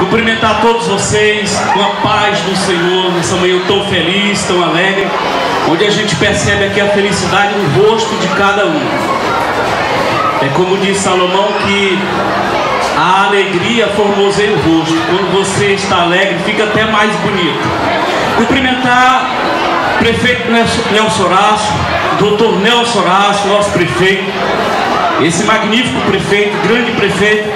Cumprimentar todos vocês com a paz do Senhor nessa manhã tão feliz, tão alegre, onde a gente percebe aqui a felicidade no rosto de cada um. É como diz Salomão que a alegria formoseia o rosto. Quando você está alegre, fica até mais bonito. Cumprimentar o prefeito Nelson Horácio, doutor Nelson Horácio, nosso prefeito, esse magnífico prefeito, grande prefeito,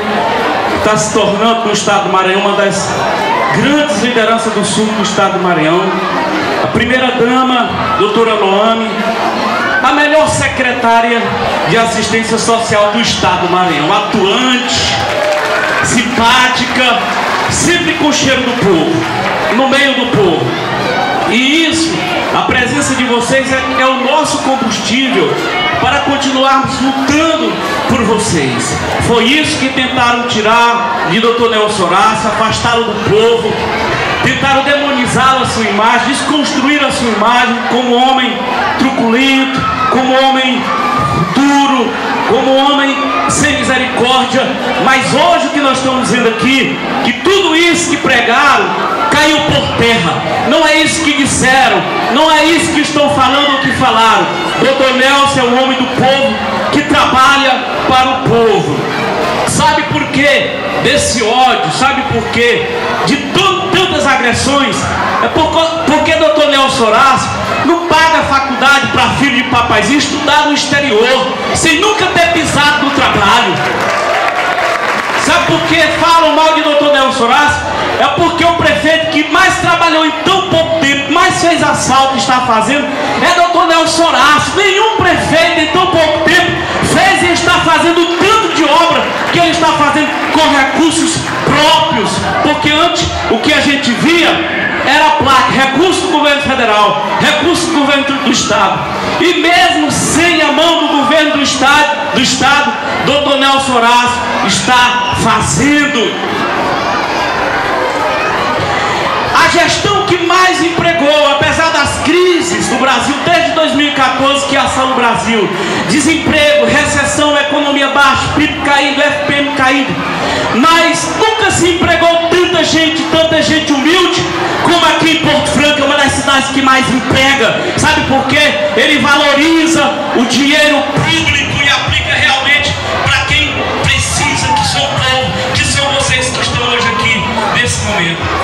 está se tornando no estado do Maranhão uma das grandes lideranças do sul do estado do Maranhão. A primeira dama, doutora Noami, a melhor secretária de assistência social do estado do Maranhão, atuante, simpática, sempre com o cheiro do povo, no meio do povo. E isso, a presença de vocês é o nosso combustível para continuarmos lutando por vocês. Foi isso que tentaram tirar de Dr. Nelson Horácio, afastá-lo do povo, tentaram demonizá-lo, a sua imagem, desconstruir a sua imagem como homem truculento, como homem duro, como homem sem misericórdia. Mas hoje o que nós estamos dizendo aqui, que tudo isso que pregaram caiu por terra. Não é isso que disseram, não é isso que estão falando ou que falaram. Doutor Nelson é um homem do povo que trabalha para o povo. Sabe por quê desse ódio? Sabe por quê de tantas agressões? É porque Doutor Nelson Horácio não paga faculdade para filho de papaizinho estudar no exterior, sem nunca ter pisado no trabalho. Sabe por que falam mal de Doutor Nelson Horácio? É porque o prefeito que mais trabalhou em tão pouco tempo, mais fez assalto, está fazendo, é Doutor Nelson Horácio. Nenhum prefeito em tão pouco tempo fez e está fazendo o tanto de obra que ele está fazendo com recursos próprios. Porque antes o que a gente via era a placa, recurso do governo federal, recurso do governo do estado. E mesmo sem a mão do governo do estado, Doutor Nelson Horácio está fazendo. A gestão que mais empregou, apesar das crises do Brasil desde 2014, que assola o Brasil, desemprego, recessão, economia baixa, PIB caindo, FPM caindo, mas nunca se empregou tanta gente humilde como aqui em Porto Franco. É uma das cidades que mais emprega. Sabe por quê? Ele valoriza o dinheiro público e aplica realmente para quem precisa, que são o povo, que são vocês que estão hoje aqui nesse momento.